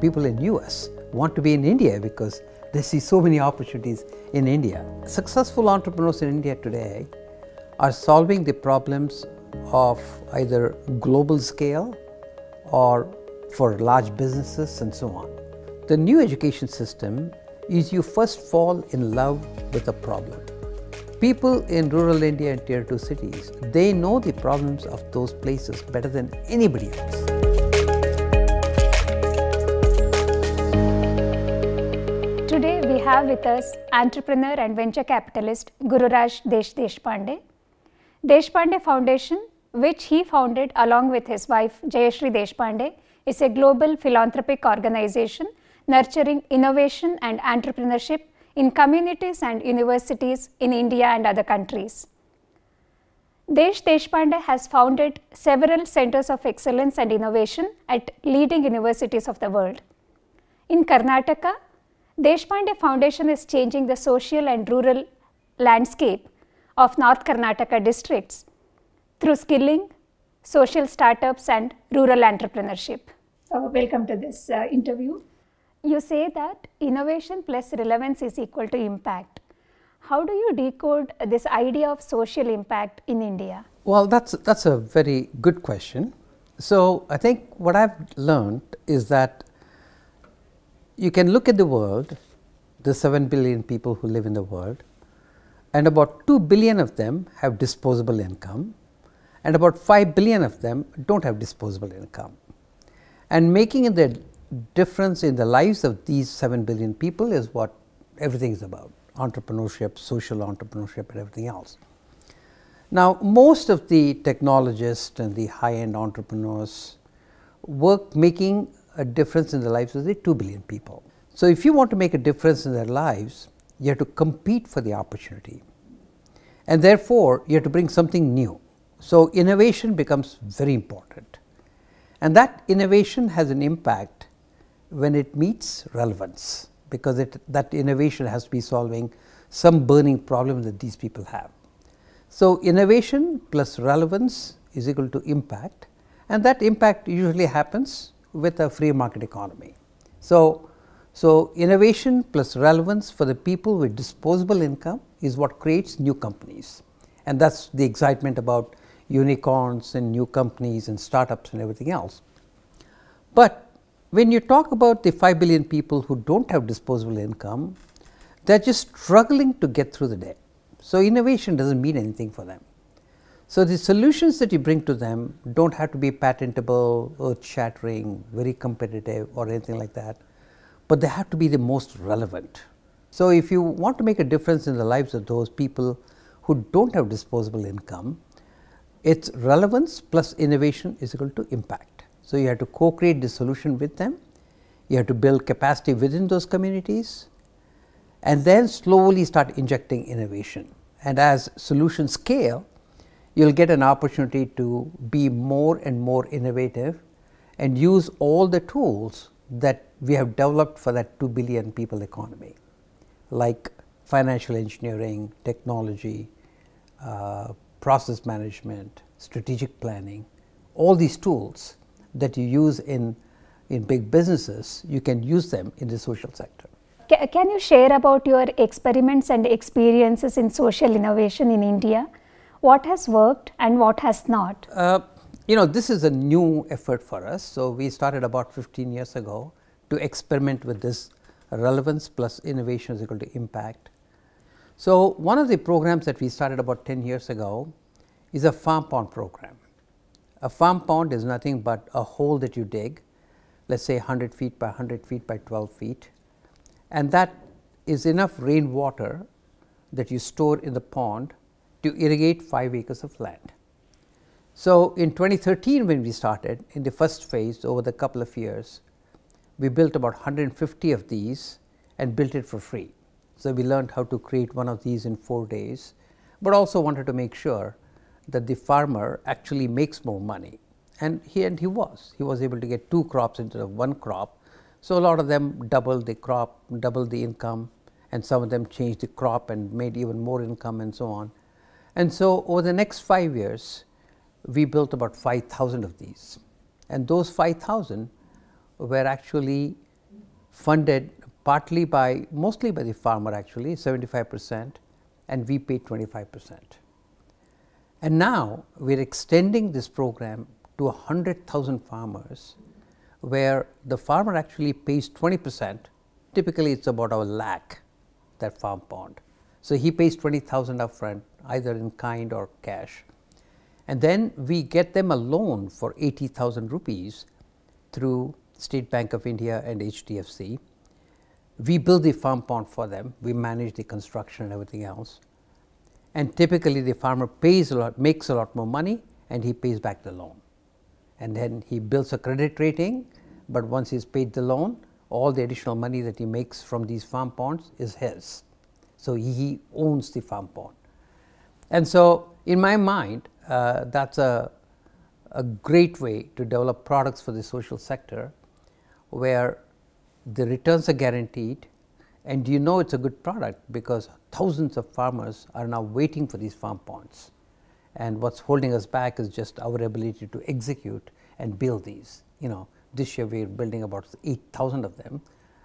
People in US want to be in India because they see so many opportunities in India. Successful entrepreneurs in India today are solving the problems of either global scale or for large businesses and so on. The new education system is you first fall in love with a problem. People in rural India and tier 2 cities, they know the problems of those places better than anybody else. Today we have with us entrepreneur and venture capitalist Gururaj Desh Deshpande. Deshpande Foundation, which he founded along with his wife Jayashree Deshpande, is a global philanthropic organization nurturing innovation and entrepreneurship in communities and universities in India and other countries. Desh Deshpande has founded several centers of excellence and innovation at leading universities of the world. In Karnataka, Deshpande Foundation is changing the social and rural landscape of North Karnataka districts through skilling, social startups and rural entrepreneurship. Welcome to this interview. You say that innovation plus relevance is equal to impact. How do you decode this idea of social impact in India? Well, that's a very good question. So I think what I've learned is that you can look at the world, the 7 billion people who live in the world, and about 2 billion of them have disposable income, and about 5 billion of them don't have disposable income. And making the difference in the lives of these 7 billion people is what everything is about: entrepreneurship, social entrepreneurship and everything else. Now, most of the technologists and the high-end entrepreneurs work making a difference in the lives of the 2 billion people. So if you want to make a difference in their lives, you have to compete for the opportunity, and therefore you have to bring something new. So innovation becomes very important, and that innovation has an impact when it meets relevance, because that innovation has to be solving some burning problem that these people have. So innovation plus relevance is equal to impact, and that impact usually happens with a free market economy. So innovation plus relevance for the people with disposable income is what creates new companies, and that's the excitement about unicorns and new companies and startups and everything else. But when you talk about the 5 billion people who don't have disposable income, they're just struggling to get through the day. So innovation doesn't mean anything for them. So the solutions that you bring to them don't have to be patentable, earth-shattering, very competitive or anything like that, but they have to be the most relevant. So if you want to make a difference in the lives of those people who don't have disposable income, its relevance plus innovation is equal to impact. So you have to co-create the solution with them, you have to build capacity within those communities, and then slowly start injecting innovation. And as solutions scale, you'll get an opportunity to be more and more innovative and use all the tools that we have developed for that 2 billion people economy, like financial engineering, technology, process management, strategic planning, all these tools that you use in big businesses, you can use them in the social sector. Can you share about your experiments and experiences in social innovation in India? What has worked and what has not? You know, this is a new effort for us. So we started about 15 years ago to experiment with this relevance plus innovation is equal to impact. So one of the programs that we started about 10 years ago is a farm pond program. A farm pond is nothing but a hole that you dig, let's say 100 feet by 100 feet by 12 feet, and that is enough rainwater that you store in the pond to irrigate 5 acres of land. So in 2013, when we started in the first phase, over the couple of years, we built about 150 of these and built it for free. So we learned how to create one of these in 4 days, but also wanted to make sure that the farmer actually makes more money, and he was able to get 2 crops instead of 1 crop. So a lot of them doubled the crop, doubled the income, and some of them changed the crop and made even more income and so on. And so over the next 5 years, we built about 5,000 of these, and those 5,000 were actually funded partly by, mostly by the farmer actually, 75%, and we paid 25%. And now we are extending this program to 100,000 farmers, where the farmer actually pays 20%. Typically, it's about a lakh, that farm pond. So he pays 20,000 upfront, either in kind or cash. And then we get them a loan for 80,000 rupees through State Bank of India and HDFC. We build the farm pond for them. We manage the construction and everything else. And typically, the farmer pays a lot, makes a lot more money, and he pays back the loan. And then he builds a credit rating, but once he's paid the loan, all the additional money that he makes from these farm ponds is his. So he owns the farm pond. And so in my mind, that's a great way to develop products for the social sector, where the returns are guaranteed, and you know it's a good product because thousands of farmers are now waiting for these farm ponds. And what's holding us back is just our ability to execute and build these. You know, this year we're building about 8,000 of them,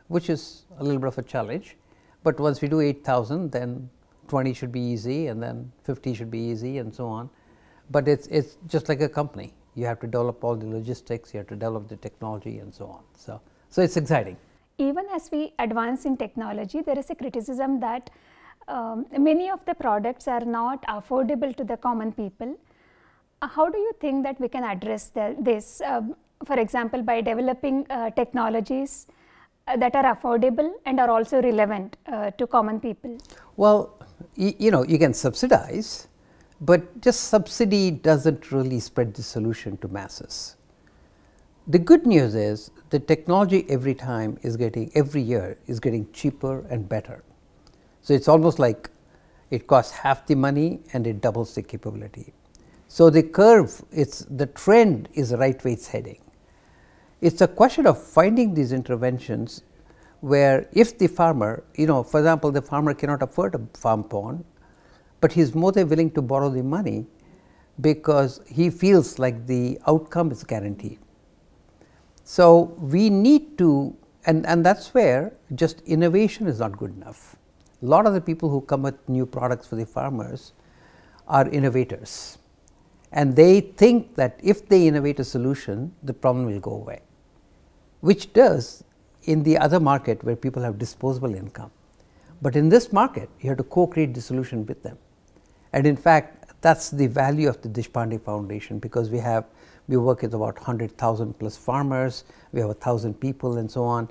which is a little bit of a challenge. But once we do 8,000, then 20 should be easy, and then 50 should be easy, and so on. But it's just like a company. You have to develop all the logistics, you have to develop the technology, and so on. So it's exciting. Even as we advance in technology, there is a criticism that many of the products are not affordable to the common people. How do you think that we can address this? For example, by developing technologies that are affordable and are also relevant to common people? Well, you know, you can subsidize, but just subsidy doesn't really spread the solution to masses. The good news is the technology every year is getting cheaper and better. So it's almost like it costs half the money and it doubles the capability. So the curve, the trend is the right way it's heading. It's a question of finding these interventions where if the farmer, you know, for example, the farmer cannot afford a farm pond, but he's more than willing to borrow the money because he feels like the outcome is guaranteed. So we need to, and that's where just innovation is not good enough. A lot of the people who come with new products for the farmers are innovators. And they think that if they innovate a solution, the problem will go away, which does in the other market where people have disposable income. But in this market, you have to co-create the solution with them. And in fact, that's the value of the Deshpande Foundation, because we work with about 100,000 plus farmers, we have 1,000 people and so on,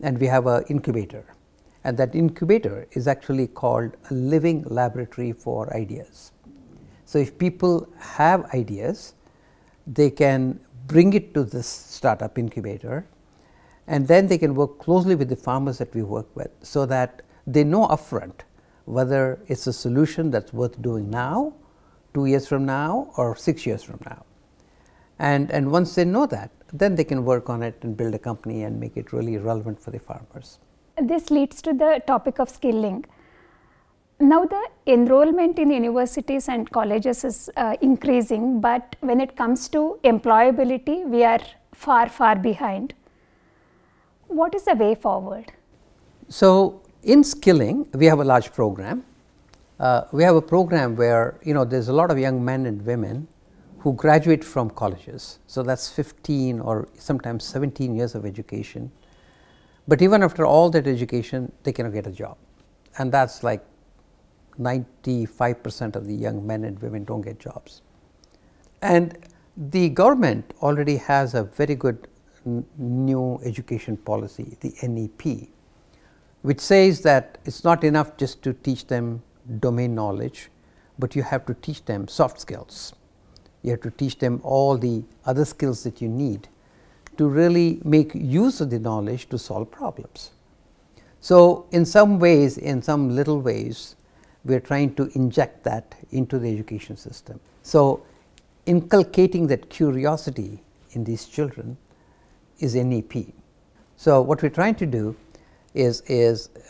and we have an incubator. And that incubator is actually called a living laboratory for ideas. So if people have ideas, they can bring it to this startup incubator, and then they can work closely with the farmers that we work with, so that they know upfront whether it's a solution that's worth doing now, 2 years from now, or 6 years from now. And once they know that, then they can work on it and build a company and make it really relevant for the farmers. This leads to the topic of skilling. Now the enrollment in universities and colleges is increasing, but when it comes to employability, we are far, far behind. What is the way forward? So in skilling, we have a large program. We have a program where, you know, there's a lot of young men and women who graduate from colleges. So that's 15 or sometimes 17 years of education. But even after all that education, they cannot get a job. And that's like 95% of the young men and women don't get jobs. And the government already has a very good new education policy, the NEP, which says that it's not enough just to teach them domain knowledge, but you have to teach them soft skills. You have to teach them all the other skills that you need to really make use of the knowledge to solve problems. So in some ways, in some little ways, we are trying to inject that into the education system. So inculcating that curiosity in these children is NEP. So what we're trying to do is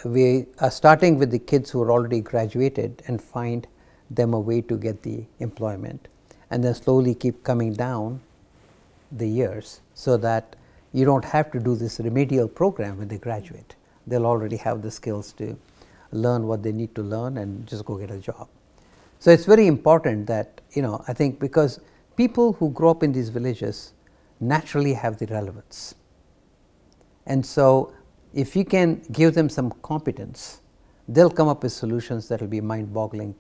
we are starting with the kids who are already graduated and find them a way to get the employment, and then slowly keep coming down the years so that you don't have to do this remedial program when they graduate. They'll already have the skills to learn what they need to learn and just go get a job. So it's very important that, I think, because people who grow up in these villages naturally have the relevance. And so if you can give them some competence, they'll come up with solutions that will be mind-boggling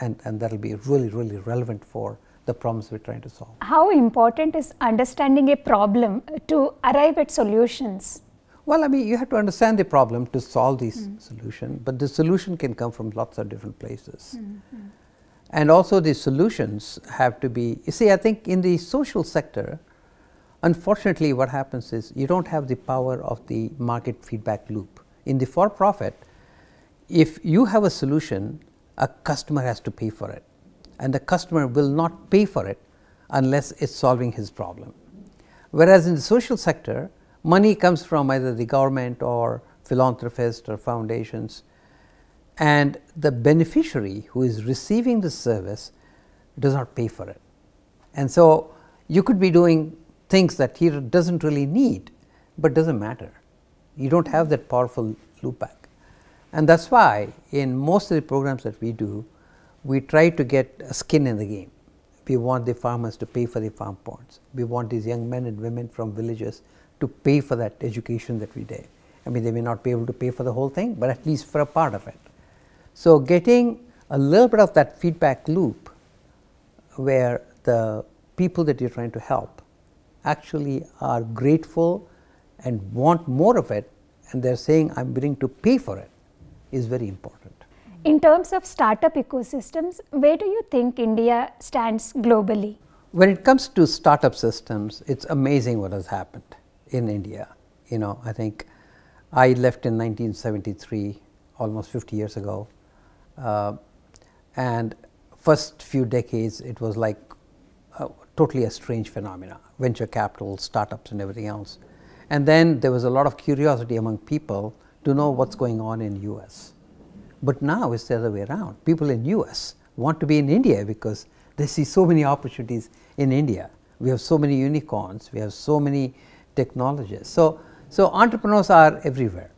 and that will be really, really relevant for the problems we're trying to solve. How important is understanding a problem to arrive at solutions? Well, I mean, you have to understand the problem to solve this solution, but the solution can come from lots of different places. And also the solutions have to be, I think in the social sector, unfortunately what happens is you don't have the power of the market feedback loop. In the for-profit, if you have a solution, a customer has to pay for it. And the customer will not pay for it unless it's solving his problem. Whereas in the social sector, money comes from either the government or philanthropists or foundations, and the beneficiary who is receiving the service does not pay for it. And so you could be doing things that he doesn't really need, but doesn't matter. You don't have that powerful loop back. And that's why in most of the programs that we do, we try to get a skin in the game. We want the farmers to pay for the farm ponds. We want these young men and women from villages to pay for that education that we did. I mean, they may not be able to pay for the whole thing, but at least for a part of it. So getting a little bit of that feedback loop where the people that you're trying to help actually are grateful and want more of it, and they're saying, I'm willing to pay for it, is very important. In terms of startup ecosystems, where do you think India stands globally? When it comes to startup systems, it's amazing what has happened in India. I think I left in 1973, almost 50 years ago, and first few decades it was like a totally a strange phenomena, venture capital, startups and everything else. And then there was a lot of curiosity among people to know what's going on in US. But now it's the other way around. People in US want to be in India because they see so many opportunities in India. We have so many unicorns, we have so many technologists. So entrepreneurs are everywhere.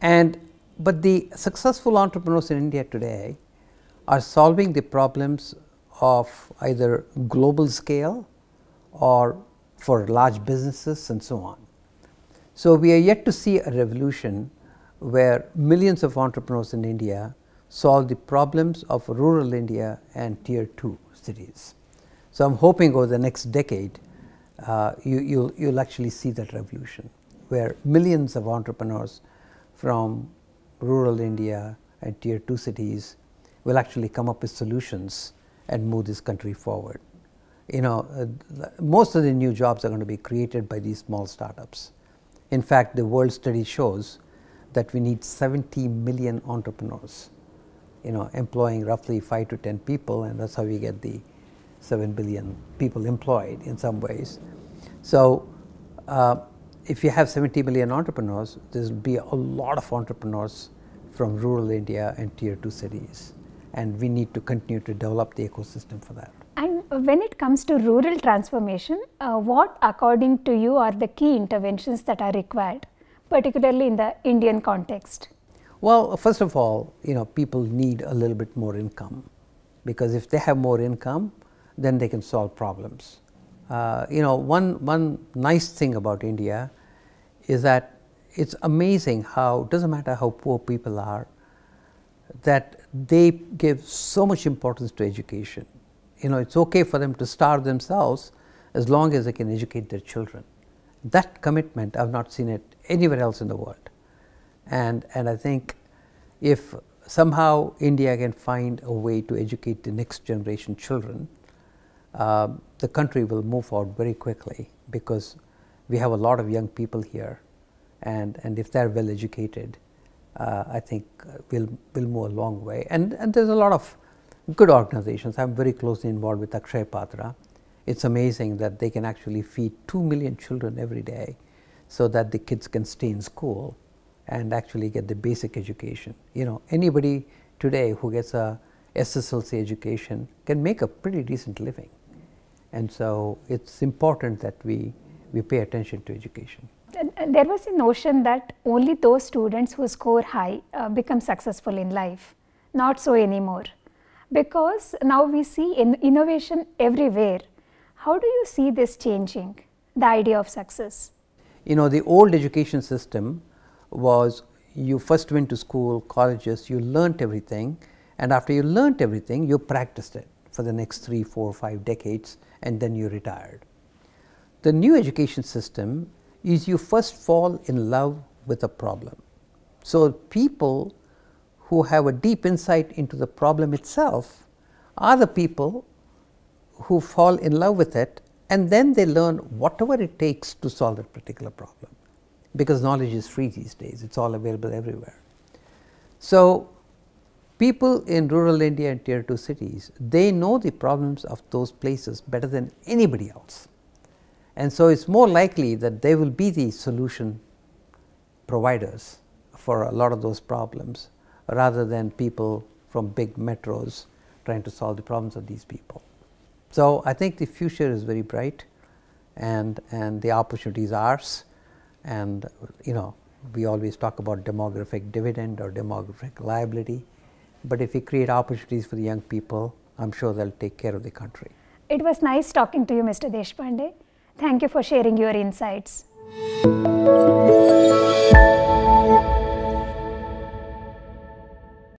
But the successful entrepreneurs in India today are solving the problems of either global scale or for large businesses and so on. So we are yet to see a revolution where millions of entrepreneurs in India solve the problems of rural India and tier 2 cities. So I'm hoping over the next decade you'll actually see that revolution where millions of entrepreneurs from rural India and tier 2 cities will actually come up with solutions and move this country forward. Most of the new jobs are going to be created by these small startups. In fact, the world study shows that we need 70 million entrepreneurs, employing roughly 5 to 10 people, and that's how we get the 7 billion people employed in some ways. So if you have 70 million entrepreneurs, there will be a lot of entrepreneurs from rural India and tier 2 cities, and we need to continue to develop the ecosystem for that. And when it comes to rural transformation, what according to you are the key interventions that are required, particularly in the Indian context? Well, first of all, people need a little bit more income, because if they have more income, then they can solve problems. One nice thing about India is that it's amazing how, it doesn't matter how poor people are, that they give so much importance to education. It's okay for them to starve themselves as long as they can educate their children. That commitment, I've not seen it anywhere else in the world. And I think if somehow India can find a way to educate the next generation children, the country will move forward very quickly, because we have a lot of young people here, and if they're well educated, I think we'll move a long way. And there's a lot of good organizations. I'm very closely involved with Akshay Patra. It's amazing that they can actually feed 2 million children every day so that the kids can stay in school and actually get the basic education. Anybody today who gets a SSLC education can make a pretty decent living. And so it's important that we we pay attention to education. There was a notion that only those students who score high become successful in life. Not so anymore, because now we see innovation everywhere. How do you see this changing, the idea of success? You know, the old education system was you first went to school, colleges, you learnt everything, and after you learnt everything, you practiced it for the next 3, 4, 5 decades, and then you retired. The new education system is you first fall in love with a problem. So people who have a deep insight into the problem itself are the people who fall in love with it, and then they learn whatever it takes to solve that particular problem, because knowledge is free these days, it's all available everywhere. So people in rural India and tier 2 cities, they know the problems of those places better than anybody else. And so it's more likely that they will be the solution providers for a lot of those problems, rather than people from big metros trying to solve the problems of these people. So I think the future is very bright, and the opportunities are ours. And you know, we always talk about demographic dividend or demographic liability, but if we create opportunities for the young people, I'm sure they'll take care of the country. It was nice talking to you, Mr. Deshpande. Thank you for sharing your insights.